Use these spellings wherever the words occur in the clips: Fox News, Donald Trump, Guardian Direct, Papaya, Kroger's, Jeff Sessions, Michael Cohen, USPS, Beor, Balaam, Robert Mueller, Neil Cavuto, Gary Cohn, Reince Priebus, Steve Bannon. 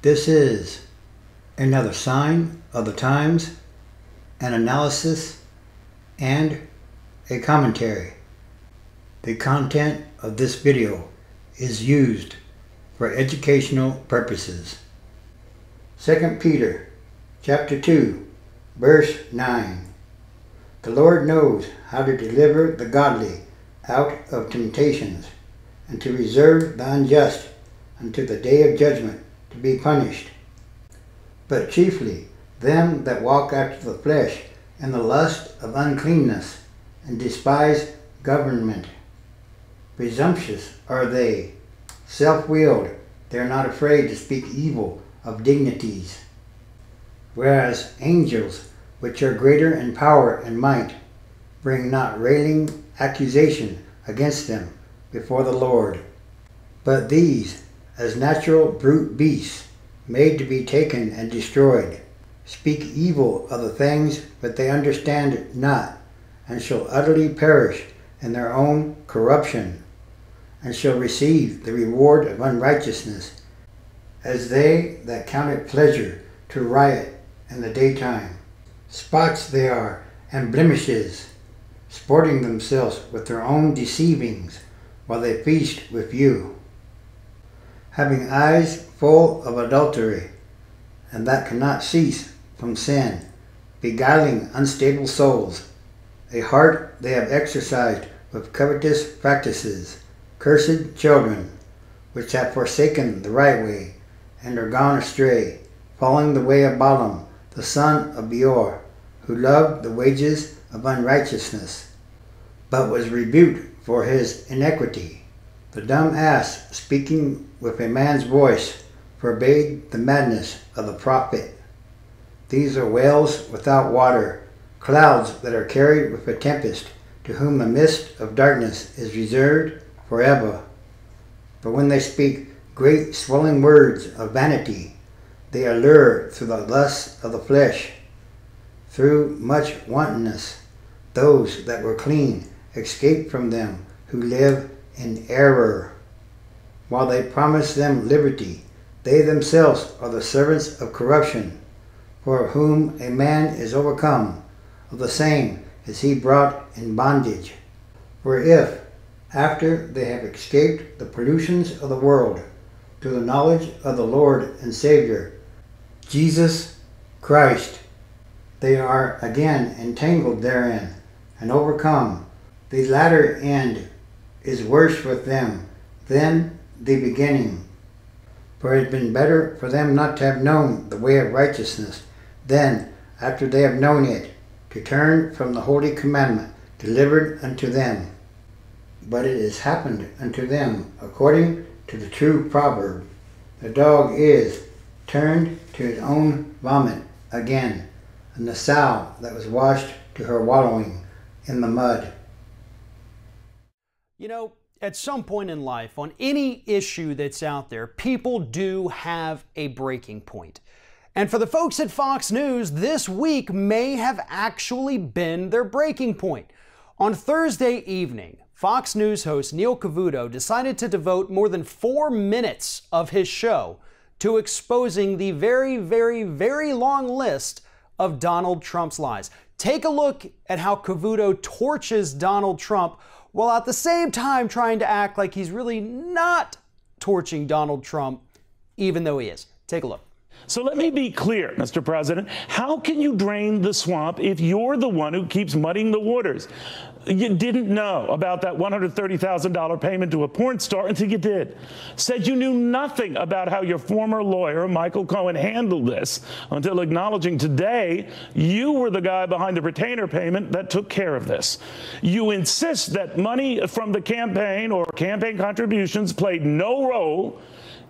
This is another sign of the times, an analysis, and a commentary. The content of this video is used for educational purposes. 2 Peter chapter 2, verse 9. The Lord knows how to deliver the godly out of temptations, and to reserve the unjust unto the day of judgment to be punished, but chiefly them that walk after the flesh in the lust of uncleanness, and despise government. Presumptuous are they, self-willed, they are not afraid to speak evil of dignities. Whereas angels, which are greater in power and might, bring not railing accusation against them before the Lord. But these, as natural brute beasts, made to be taken and destroyed, speak evil of the things that they understand not, and shall utterly perish in their own corruption, and shall receive the reward of unrighteousness, as they that count it pleasure to riot in the daytime. Spots they are, and blemishes, sporting themselves with their own deceivings, while they feast with you, having eyes full of adultery, and that cannot cease from sin, beguiling unstable souls. A heart they have exercised with covetous practices, cursed children, which have forsaken the right way, and are gone astray, following the way of Balaam, the son of Beor, who loved the wages of unrighteousness, but was rebuked for his iniquity. The dumb ass, speaking with a man's voice, forbade the madness of the prophet. These are wells without water, clouds that are carried with a tempest, to whom the mist of darkness is reserved forever. But when they speak great swelling words of vanity, they allure through the lusts of the flesh, through much wantonness. Those that were clean escape from them who live in error. While they promise them liberty, they themselves are the servants of corruption. For whom a man is overcome, of the same is he brought in bondage. For if, after they have escaped the pollutions of the world, through the knowledge of the Lord and Savior, Jesus Christ, they are again entangled therein, and overcome, the latter end is worse with them than the beginning. For it had been better for them not to have known the way of righteousness, than, after they have known it, to turn from the holy commandment delivered unto them. But it is happened unto them, according to the true proverb, the dog is turned to his own vomit again, and the sow that was washed to her wallowing in the mud. You know, at some point in life, on any issue that's out there, people do have a breaking point. And for the folks at Fox News, this week may have actually been their breaking point. On Thursday evening, Fox News host Neil Cavuto decided to devote more than 4 minutes of his show to exposing the very long list of Donald Trump's lies. Take a look at how Cavuto torches Donald Trump while at the same time trying to act like he's really not torching Donald Trump, even though he is. Take a look. So let me be clear, Mr. President, how can you drain the swamp if you're the one who keeps muddying the waters? You didn't know about that $130,000 payment to a porn star until you did. Said you knew nothing about how your former lawyer, Michael Cohen, handled this until acknowledging today you were the guy behind the retainer payment that took care of this. You insist that money from the campaign or campaign contributions played no role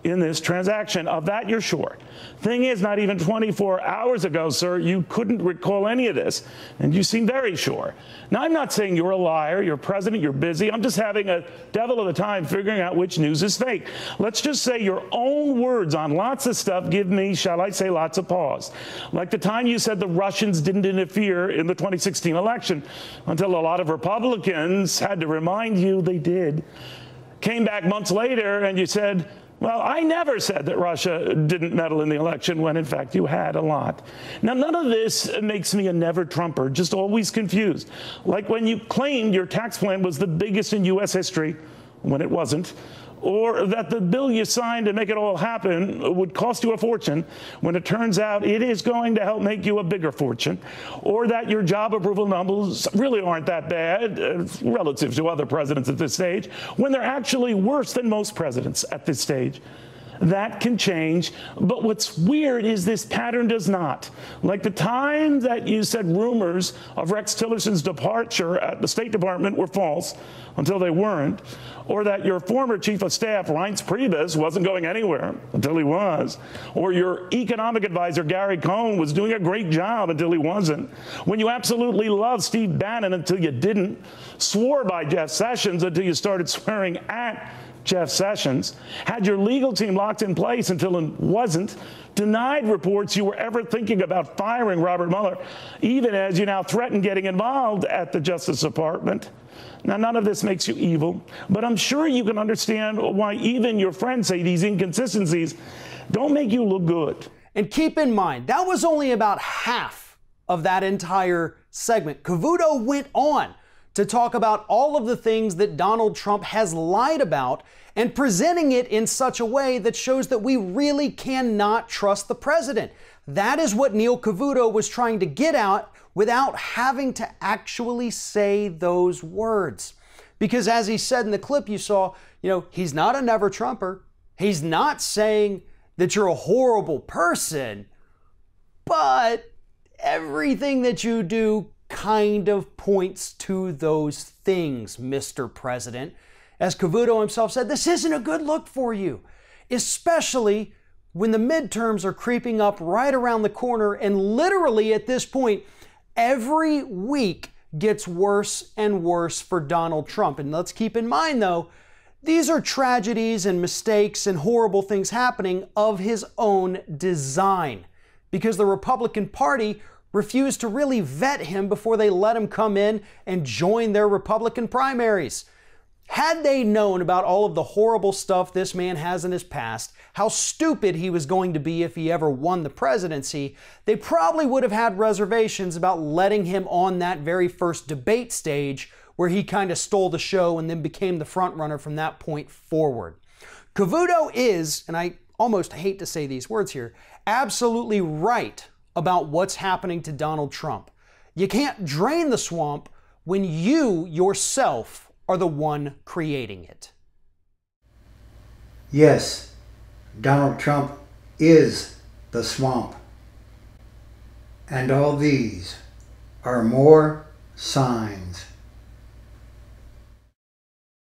in this transaction. Of that, you're short. Thing is, not even 24 hours ago, sir, you couldn't recall any of this, and you seem very sure. Now, I'm not saying you're a liar, you're president, you're busy. I'm just having a devil of a time figuring out which news is fake. Let's just say your own words on lots of stuff give me, shall I say, lots of pause. Like the time you said the Russians didn't interfere in the 2016 election until a lot of Republicans had to remind you they did. Came back months later, and you said, Well, I never said that Russia didn't meddle in the election when, in fact, you had a lot. Now, none of this makes me a never-Trumper, just always confused. Like when you claimed your tax plan was the biggest in U.S. history, when it wasn't, or that the bill you signed to make it all happen would cost you a fortune, when it turns out it is going to help make you a bigger fortune, or that your job approval numbers really aren't that bad relative to other presidents at this stage, when they're actually worse than most presidents at this stage. That can change, but what's weird is this pattern does not. Like the time that you said rumors of Rex Tillerson's departure at the State Department were false, until they weren't, or that your former chief of staff, Reince Priebus, wasn't going anywhere, until he was, or your economic advisor, Gary Cohn, was doing a great job until he wasn't, when you absolutely loved Steve Bannon until you didn't, swore by Jeff Sessions until you started swearing at Jeff Sessions, had your legal team locked in place until it wasn't, denied reports you were ever thinking about firing Robert Mueller, even as you now threaten getting involved at the Justice Department. Now, none of this makes you evil, but I'm sure you can understand why even your friends say these inconsistencies don't make you look good. And keep in mind, that was only about half of that entire segment. Cavuto went on to talk about all of the things that Donald Trump has lied about and presenting it in such a way that shows that we really cannot trust the president. That is what Neil Cavuto was trying to get out without having to actually say those words. Because as he said in the clip you saw, you know, he's not a never Trumper. He's not saying that you're a horrible person, but everything that you do kind of points to those things, Mr. President. As Cavuto himself said, this isn't a good look for you, especially when the midterms are creeping up right around the corner, and literally at this point, every week gets worse and worse for Donald Trump. And let's keep in mind, though, these are tragedies and mistakes and horrible things happening of his own design, because the Republican Party refused to really vet him before they let him come in and join their Republican primaries. Had they known about all of the horrible stuff this man has in his past, how stupid he was going to be if he ever won the presidency, they probably would have had reservations about letting him on that very first debate stage where he kind of stole the show and then became the front runner from that point forward. Cavuto is, and I almost hate to say these words here, absolutely right about what's happening to Donald Trump. You can't drain the swamp when you yourself are the one creating it. Yes, Donald Trump is the swamp. And all these are more signs.